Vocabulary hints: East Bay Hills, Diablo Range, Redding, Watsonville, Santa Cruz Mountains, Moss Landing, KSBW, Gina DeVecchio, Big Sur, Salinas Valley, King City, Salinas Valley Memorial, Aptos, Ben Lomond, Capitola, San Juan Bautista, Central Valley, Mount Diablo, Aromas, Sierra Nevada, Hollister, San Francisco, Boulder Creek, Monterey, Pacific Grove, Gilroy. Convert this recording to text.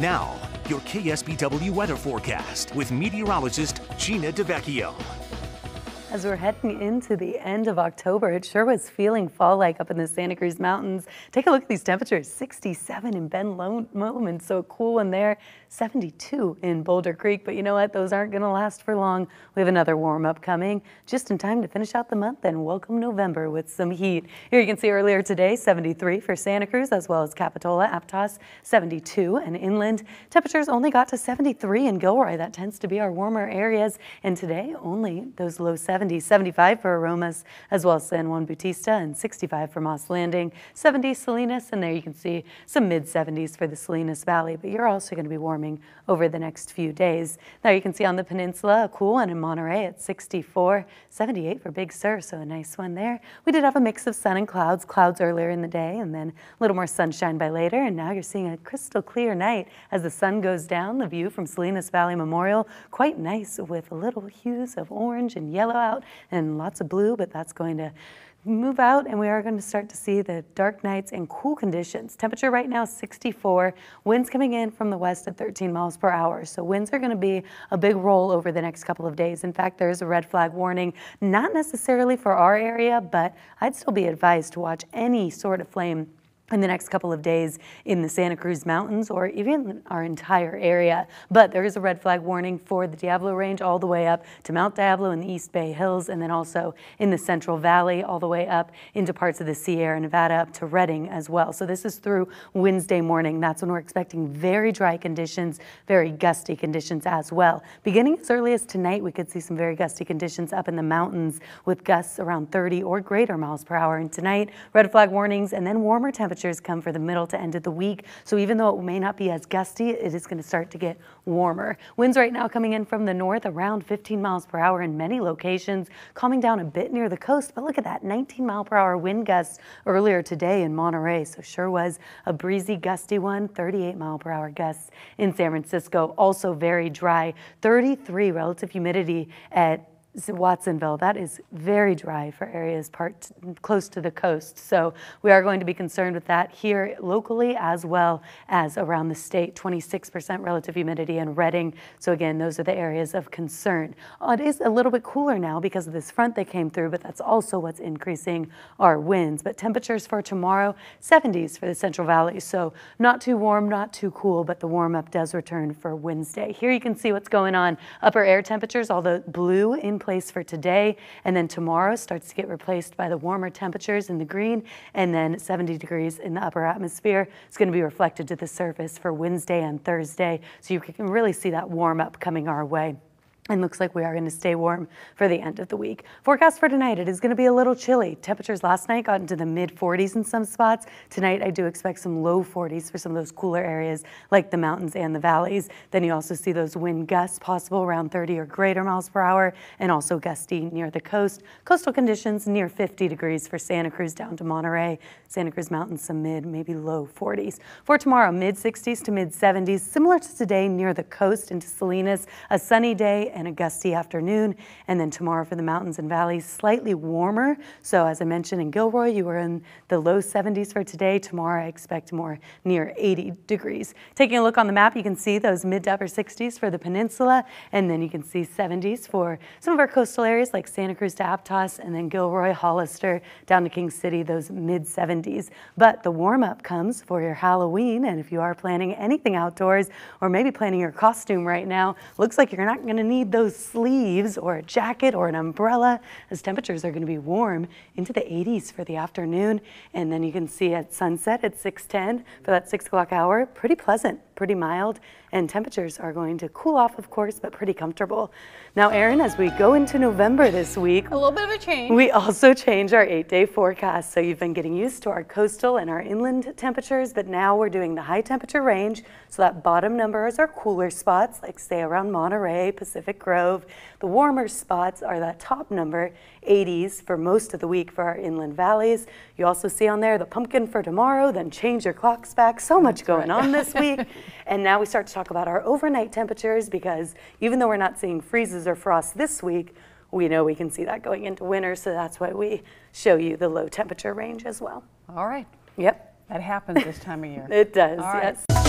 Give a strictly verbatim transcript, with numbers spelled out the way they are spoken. Now, your K S B W weather forecast with meteorologist Gina DeVecchio. As we're heading into the end of October, it sure was feeling fall-like up in the Santa Cruz Mountains. Take a look at these temperatures, sixty-seven in Ben Lomond, so cool in there, seventy-two in Boulder Creek. But you know what? Those aren't going to last for long. We have another warm-up coming just in time to finish out the month and welcome November with some heat. Here you can see earlier today, seventy-three for Santa Cruz as well as Capitola, Aptos, seventy-two and inland. Temperatures only got to seventy-three in Gilroy. That tends to be our warmer areas. And today, only those low seventies. seventy, seventy-five for Aromas, as well as San Juan Bautista, and sixty-five for Moss Landing, seventy Salinas, and there you can see some mid seventies for the Salinas Valley, but you're also going to be warming over the next few days. Now you can see on the peninsula, a cool one in Monterey at sixty-four, seventy-eight for Big Sur, so a nice one there. We did have a mix of sun and clouds, clouds earlier in the day, and then a little more sunshine by later, and now you're seeing a crystal clear night. As the sun goes down, the view from Salinas Valley Memorial, quite nice with little hues of orange and yellow out and lots of blue, but that's going to move out, and we are going to start to see the dark nights and cool conditions. Temperature right now sixty-four, winds coming in from the west at thirteen miles per hour. So winds are going to be a big roll over the next couple of days. In fact, there is a red flag warning, not necessarily for our area, but I'd still be advised to watch any sort of flame in the next couple of days in the Santa Cruz Mountains or even our entire area. But there is a red flag warning for the Diablo Range all the way up to Mount Diablo in the East Bay Hills, and then also in the Central Valley all the way up into parts of the Sierra Nevada up to Redding as well. So this is through Wednesday morning. That's when we're expecting very dry conditions, very gusty conditions as well. Beginning as early as tonight, we could see some very gusty conditions up in the mountains with gusts around thirty or greater miles per hour. And tonight, red flag warnings and then warmer temperatures come for the middle to end of the week. So even though it may not be as gusty, it is going to start to get warmer. Winds right now coming in from the north around fifteen miles per hour in many locations, calming down a bit near the coast. But look at that, nineteen mile per hour wind gusts earlier today in Monterey. So sure was a breezy, gusty one, thirty-eight mile per hour gusts in San Francisco. Also very dry, thirty-three relative humidity at Watsonville. That is very dry for areas part close to the coast, so we are going to be concerned with that here locally as well as around the state. twenty-six percent relative humidity in Redding, so again, those are the areas of concern. Oh, it is a little bit cooler now because of this front that came through, but that's also what's increasing our winds. But temperatures for tomorrow, seventies for the Central Valley, so not too warm, not too cool, but the warm-up does return for Wednesday. Here you can see what's going on. Upper air temperatures, although blue in place for today, and then tomorrow starts to get replaced by the warmer temperatures in the green, and then seventy degrees in the upper atmosphere. It's going to be reflected to the surface for Wednesday and Thursday, so you can really see that warm up coming our way. And looks like we are going to stay warm for the end of the week. Forecast for tonight, it is going to be a little chilly. Temperatures last night got into the mid forties in some spots. Tonight I do expect some low forties for some of those cooler areas like the mountains and the valleys. Then you also see those wind gusts possible around thirty or greater miles per hour, and also gusty near the coast. Coastal conditions near fifty degrees for Santa Cruz down to Monterey. Santa Cruz Mountains some mid, maybe low forties. For tomorrow, mid sixties to mid seventies, similar to today near the coast into Salinas, a sunny day and a gusty afternoon. And then tomorrow for the mountains and valleys, slightly warmer. So as I mentioned in Gilroy, you were in the low seventies for today. Tomorrow I expect more near eighty degrees. Taking a look on the map, you can see those mid to upper sixties for the peninsula, and then you can see seventies for some of our coastal areas like Santa Cruz to Aptos, and then Gilroy, Hollister, down to King City, those mid seventies. But the warm-up comes for your Halloween, and if you are planning anything outdoors or maybe planning your costume right now, looks like you're not going to need those sleeves or a jacket or an umbrella, as temperatures are going to be warm into the eighties for the afternoon. And then you can see at sunset at six ten for that six o'clock hour, pretty pleasant, pretty mild, and temperatures are going to cool off, of course, but pretty comfortable. Now, Erin, as we go into November this week, a little bit of a change. We also change our eight-day forecast. So you've been getting used to our coastal and our inland temperatures, but now we're doing the high temperature range. So that bottom number is our cooler spots, like say around Monterey, Pacific Grove. The warmer spots are that top number, eighties for most of the week for our inland valleys. You also see on there the pumpkin for tomorrow, then change your clocks back. So much That's going right. on this week. And now we start to talk about our overnight temperatures, because even though we're not seeing freezes or frost this week, we know we can see that going into winter, so that's why we show you the low temperature range as well. All right. Yep. That happens this time of year. It does, All yes. Right.